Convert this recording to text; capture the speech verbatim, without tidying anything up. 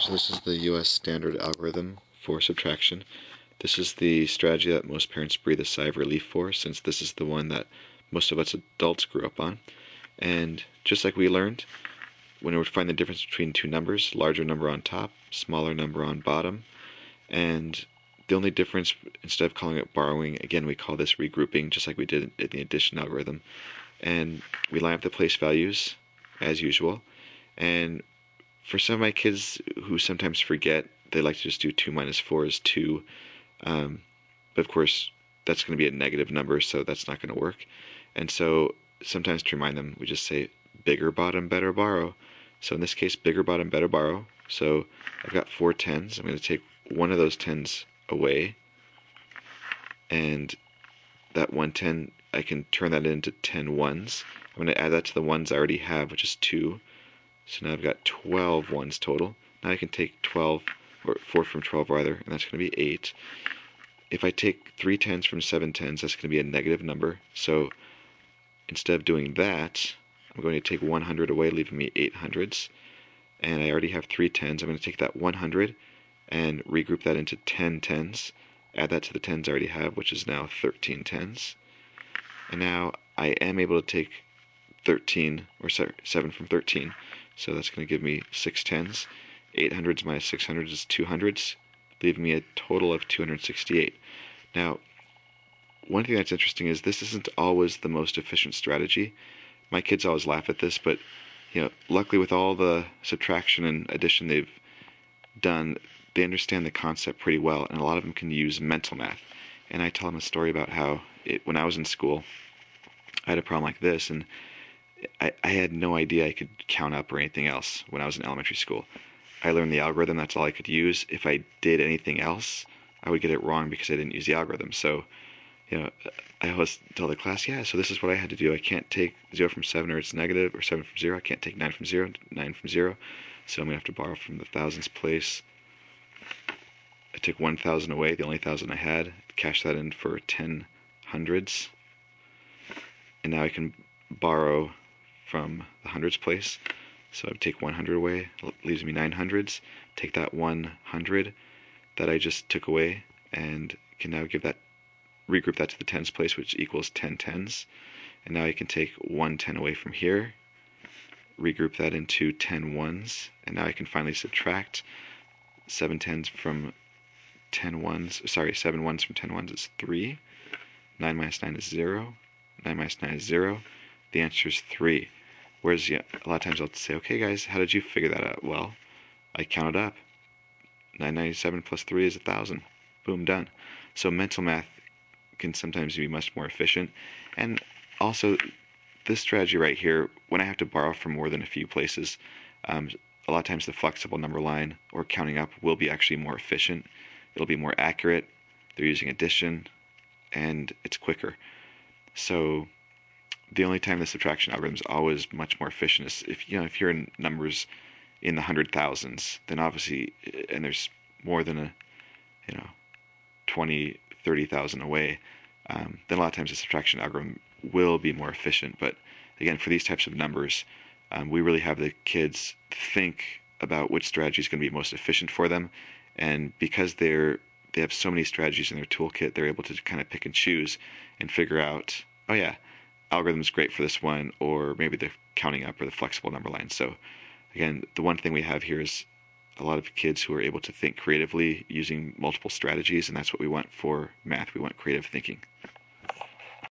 So this is the U S standard algorithm for subtraction. This is the strategy that most parents breathe a sigh of relief for, since this is the one that most of us adults grew up on. And just like we learned, when we would find the difference between two numbers, larger number on top, smaller number on bottom, and the only difference, instead of calling it borrowing, again we call this regrouping, just like we did in the addition algorithm. And we line up the place values, as usual, and for some of my kids who sometimes forget, they like to just do two minus four is two, um, but of course that's going to be a negative number, so that's not going to work. And so sometimes to remind them, we just say bigger bottom, better borrow. So in this case, bigger bottom, better borrow. So I've got four tens. I'm going to take one of those tens away, and that one ten, I can turn that into ten ones. I'm going to add that to the ones I already have, which is two. So now I've got twelve ones total. Now I can take twelve, or four from twelve rather, and that's going to be eight. If I take three tens from seven tens, that's going to be a negative number. So instead of doing that, I'm going to take one hundred away, leaving me eight hundreds. And I already have three tens. I'm going to take that one hundred and regroup that into ten tens. Add that to the tens I already have, which is now thirteen tens. And now I am able to take thirteen, or sorry, seven from thirteen. So that's going to give me six tens. Eight hundreds minus six hundreds is two hundreds, leaving me a total of two hundred sixty-eight. Now, one thing that's interesting is this isn't always the most efficient strategy. My kids always laugh at this, but you know, luckily with all the subtraction and addition they've done, they understand the concept pretty well, and a lot of them can use mental math. And I tell them a story about how it, when I was in school, I had a problem like this, and I, I had no idea I could count up or anything else when I was in elementary school. I learned the algorithm, that's all I could use. If I did anything else, I would get it wrong because I didn't use the algorithm. So, you know, I always tell the class, yeah, so this is what I had to do. I can't take zero from seven, or it's negative, or seven from zero. I can't take nine from zero, nine from zero. So I'm going to have to borrow from the thousands place. I took one thousand away, the only thousand I had, cash that in for ten hundreds. And now I can borrow from the hundreds place. So I would take one hundred away, leaves me nine hundreds. Take that one hundred that I just took away, and can now give that, regroup that to the tens place, which equals ten tens. And now I can take one ten away from here, regroup that into ten ones, and now I can finally subtract seven tens from ten ones. Sorry, seven ones from ten ones is three. Nine minus nine is zero. Nine minus nine is zero. The answer is three. Whereas, you know, a lot of times I'll say, okay guys, how did you figure that out? Well, I counted up. nine ninety-seven plus three is one thousand. Boom, done. So mental math can sometimes be much more efficient. And also, this strategy right here, when I have to borrow from more than a few places, um, a lot of times the flexible number line or counting up will be actually more efficient. It'll be more accurate. They're using addition, and it's quicker. So the only time the subtraction algorithm is always much more efficient is if, you know, if you're in numbers in the hundred thousands, then obviously, and there's more than a, you know, twenty, thirty thousand away, um, then a lot of times the subtraction algorithm will be more efficient. But again, for these types of numbers, um, we really have the kids think about which strategy is going to be most efficient for them. And because they're, they have so many strategies in their toolkit, they're able to kind of pick and choose and figure out, oh yeah, algorithm is great for this one, or maybe the counting up or the flexible number line. So again, the one thing we have here is a lot of kids who are able to think creatively using multiple strategies, and that's what we want for math. We want creative thinking.